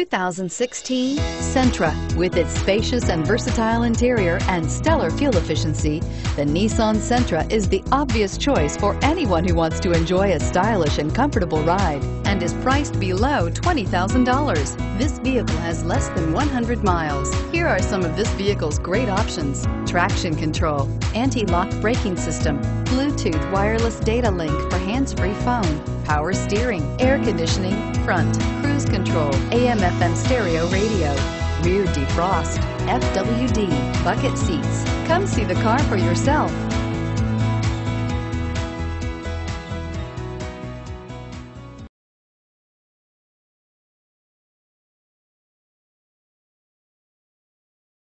2016 Sentra. With its spacious and versatile interior and stellar fuel efficiency, the Nissan Sentra is the obvious choice for anyone who wants to enjoy a stylish and comfortable ride, and is priced below $20,000. This vehicle has less than 100 miles. Here are some of this vehicle's great options: traction control, anti-lock braking system, Bluetooth wireless data link for hands-free phone, power steering, air conditioning, front, cruise control, AM/FM stereo radio, rear defrost, FWD, bucket seats. Come see the car for yourself.